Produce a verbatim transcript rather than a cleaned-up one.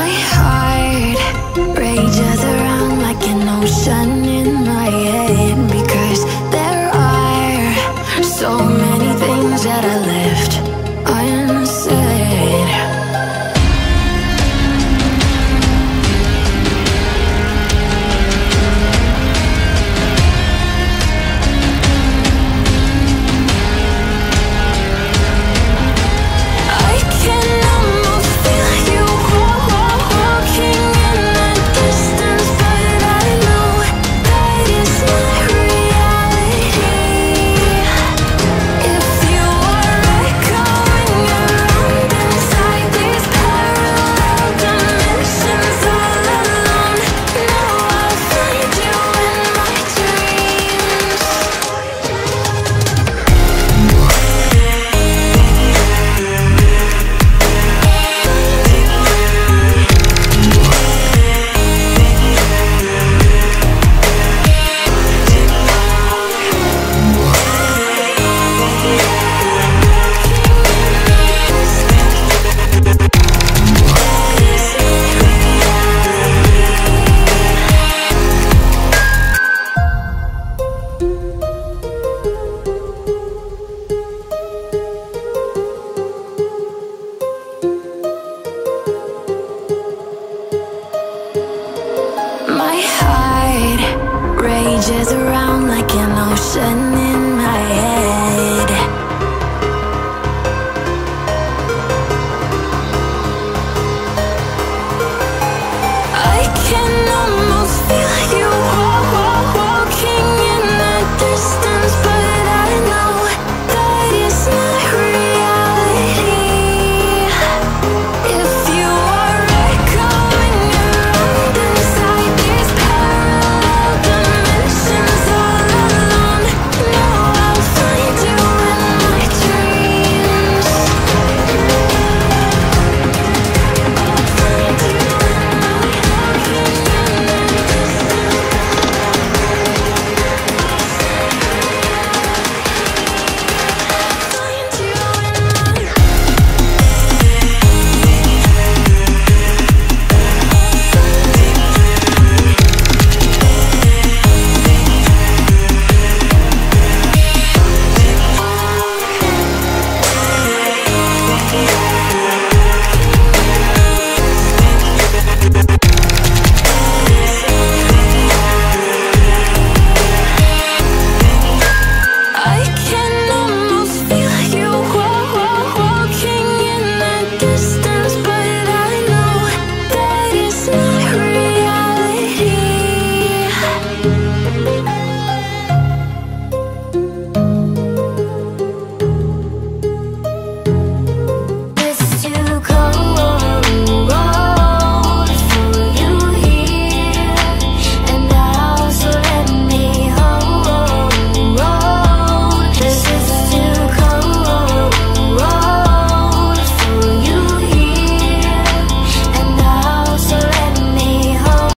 My heart rages around like an ocean in my head, because there are so many things that I left unsaid. Just